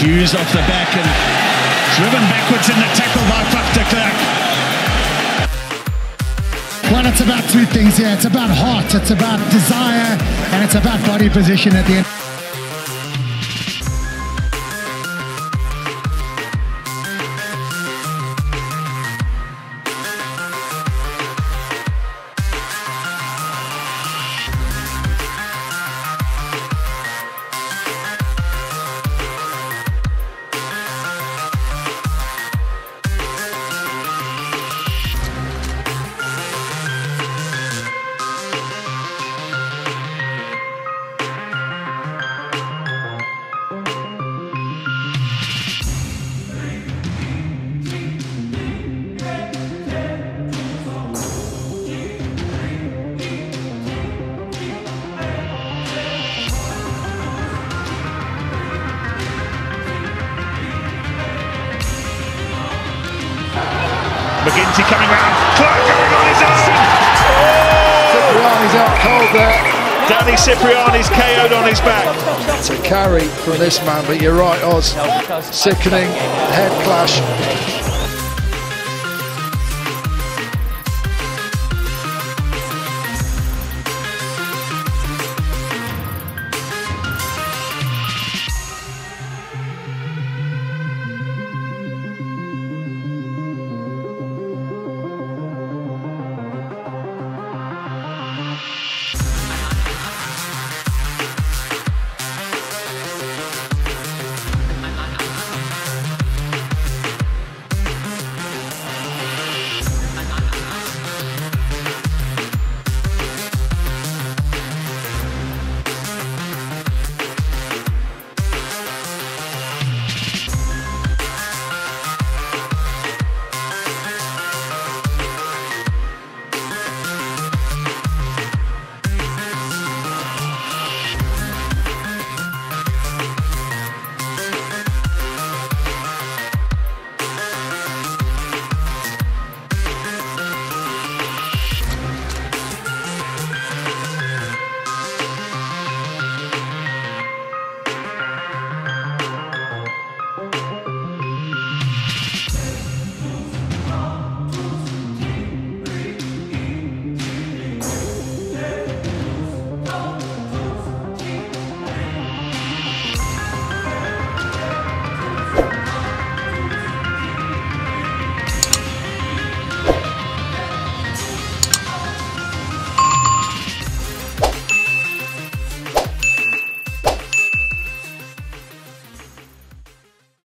Hughes off the back and driven backwards in the tackle by Faf de Klerk. Well, it's about two things here. It's about heart, it's about desire, and it's about body position at the end. McGinty coming round, Klerk going on his own! Cipriani's out cold there. Danny Cipriani's KO'd on his back. It's a carry from this man, but you're right, Oz. Sickening head clash.